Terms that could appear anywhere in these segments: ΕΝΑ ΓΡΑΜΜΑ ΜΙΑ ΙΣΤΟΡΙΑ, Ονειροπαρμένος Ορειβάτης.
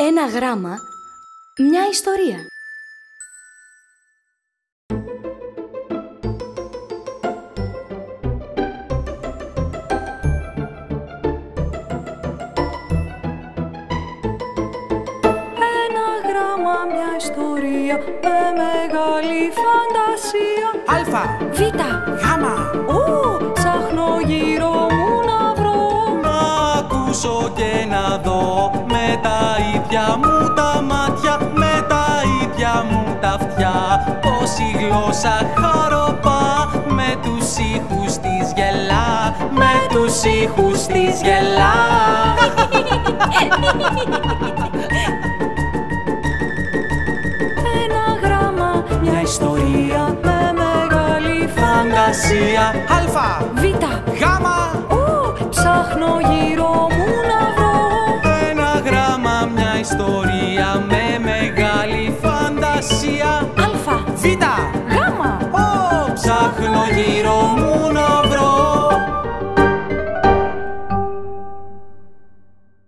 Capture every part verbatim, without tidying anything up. Ένα γράμμα, μια ιστορία. Μια ιστορία με μεγάλη φαντασία. Αλφα, Β, Γάμα. Ω, ψάχνω γύρω μου να βρω. Να ακούσω και να δω με τα ίδια μου τα μάτια, με τα ίδια μου τα αυτιά. Πως η γλώσσα χαροπά με τους ήχους της γελά, με τους ήχους της γελά. Ιστορία με μεγάλη φαντασία. Αλφα, Β, Γάμα. Ου, ψάχνω γύρω μου να βρω. Ένα γράμμα, μια ιστορία με μεγάλη φαντασία. Αλφα, Β, Γάμα. Ου, ψάχνω γύρω μου να βρω.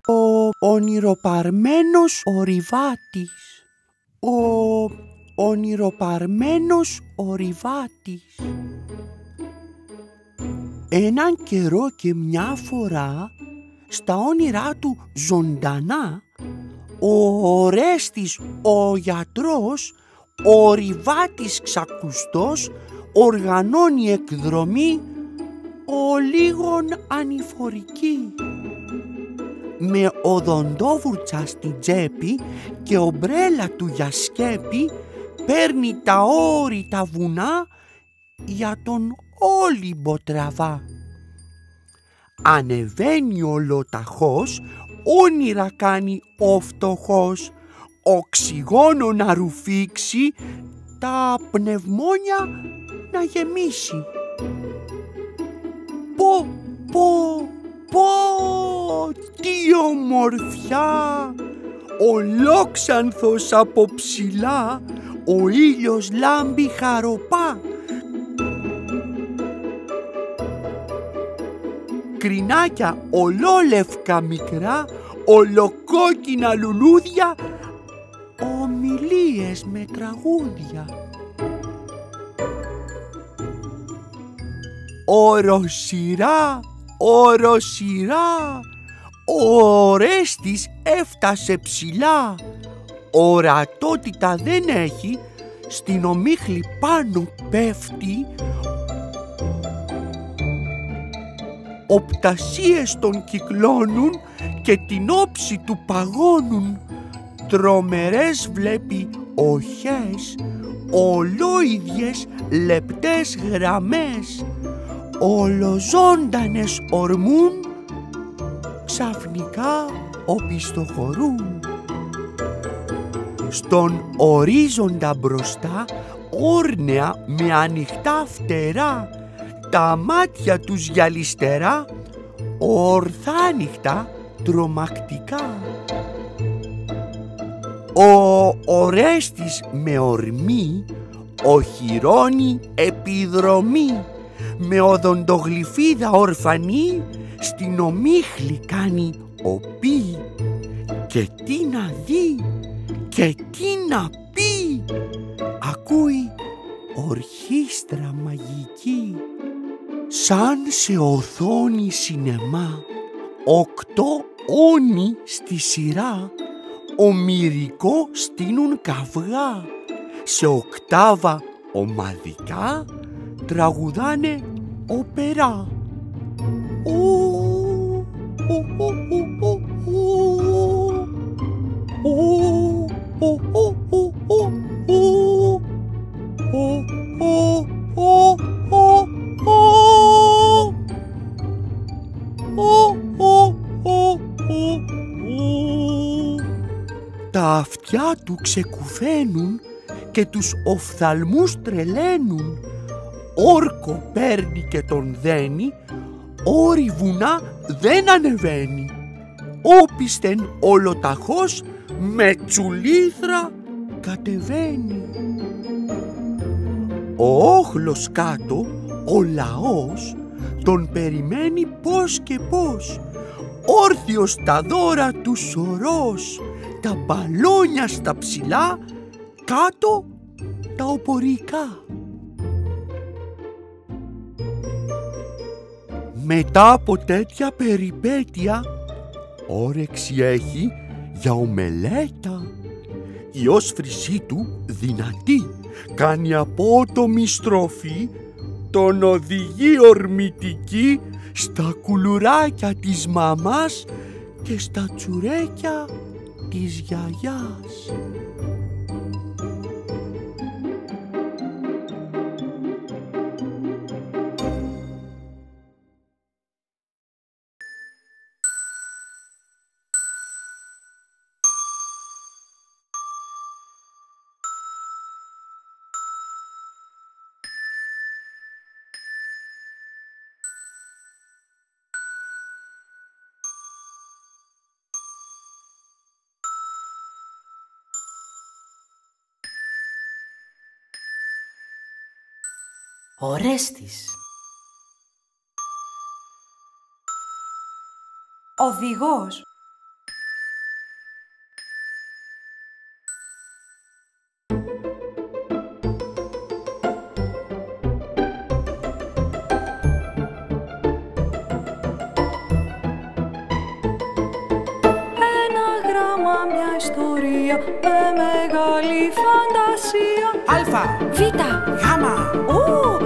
Ο ονειροπαρμένος ορειβάτης. Ο ονειροπαρμένος ορειβάτης. Έναν καιρό και μια φορά, στα όνειρά του ζωντανά, ο Ορέστης, ο γιατρός, ο ορειβάτης ξακουστός, οργανώνει εκδρομή ο λίγων ανηφορική. Με οδοντόβουρτσα στην τσέπη και ομπρέλα του για σκέπη, παίρνει τα όρυτα βουνά για τον Όλυμπο τραβά. Ανεβαίνει ολοταχώς, όνειρα κάνει ο φτωχός, οξυγόνο να ρουφήξει, τα πνευμόνια να γεμίσει. Πω, πω, πω, τι ομορφιά! Ολόξανθος από ψηλά, ο ήλιος λάμπει χαροπά. Κρινάκια ολόλευκα μικρά, ολοκόκκινα λουλούδια, ομιλίες με τραγούδια. Οροσειρά, οροσειρά, ο Ορέστης έφτασε ψηλά. Ορατότητα δεν έχει, στην ομίχλη πάνω πέφτει. Οπτασίες τον κυκλώνουν και την όψη του παγώνουν. Τρομερές βλέπει οχές, ολόιδιες λεπτές γραμμές. Ολοζώντανες ορμούν, ξαφνικά οπισθοχωρούν. Στον ορίζοντα μπροστά, όρνεα με ανοιχτά φτερά, τα μάτια τους γυαλιστερά, ορθάνυχτα τρομακτικά. Ο Ορέστης με ορμή οχυρώνει επιδρομή, με οδοντογλυφίδα ορφανή στην ομίχλη κάνει οπί. Και τι να δει και τι να πει, ακούει ορχήστρα μαγική. Σαν σε οθόνη σινεμά, οκτώ όνοι στη σειρά, ομηρικό στείνουν καυγά, σε οκτάβα ομαδικά τραγουδάνε οπερά. Τα αυτιά του ξεκουφαίνουν και τους οφθαλμούς τρελαίνουν. Όρκο παίρνει και τον δένει, όρη βουνά δεν ανεβαίνει. Όπισθεν ολοταχώς με τσουλήθρα κατεβαίνει. Ο όχλος κάτω, ο λαός, τον περιμένει πώς και πώς. Όρθιος τα δώρα του σωρός τα μπαλόνια στα ψηλά, κάτω τα οπορικά. Μετά από τέτοια περιπέτεια, όρεξη έχει για ομελέτα. Η όσφρησή του δυνατή κάνει απότομη στροφή, τον οδηγεί ορμητική στα κουλουράκια της μαμάς και στα τσουρέκια της γιαγιάς. Ορέστης. Οδηγός. Ένα γράμμα, μια ιστορία με μεγάλη φαντασία. Αλφα, βήτα, γάμα.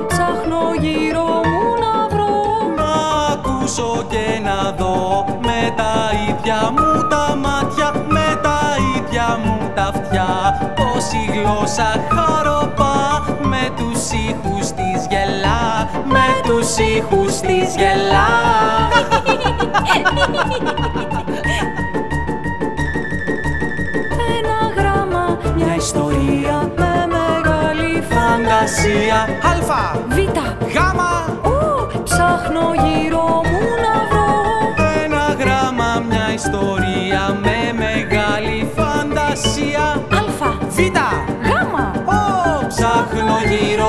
Ψάχνω γύρω μου να βρω, να ακούσω και να δω, με τα ίδια μου τα μάτια, με τα ίδια μου τα αυτιά, πως η γλώσσα χαροπά, με τους ήχους της γελά, με τους ήχους της γελά. Ένα γράμμα, μια ιστορία με μεγάλη φαντασία. Αλφα, βήτα, γάμα. Ου, ψάχνω γύρω μου να βρω. Ένα γράμμα, μια ιστορία με μεγάλη φαντασία. Αλφα, βήτα, γάμα. Ου, ψάχνω γύρω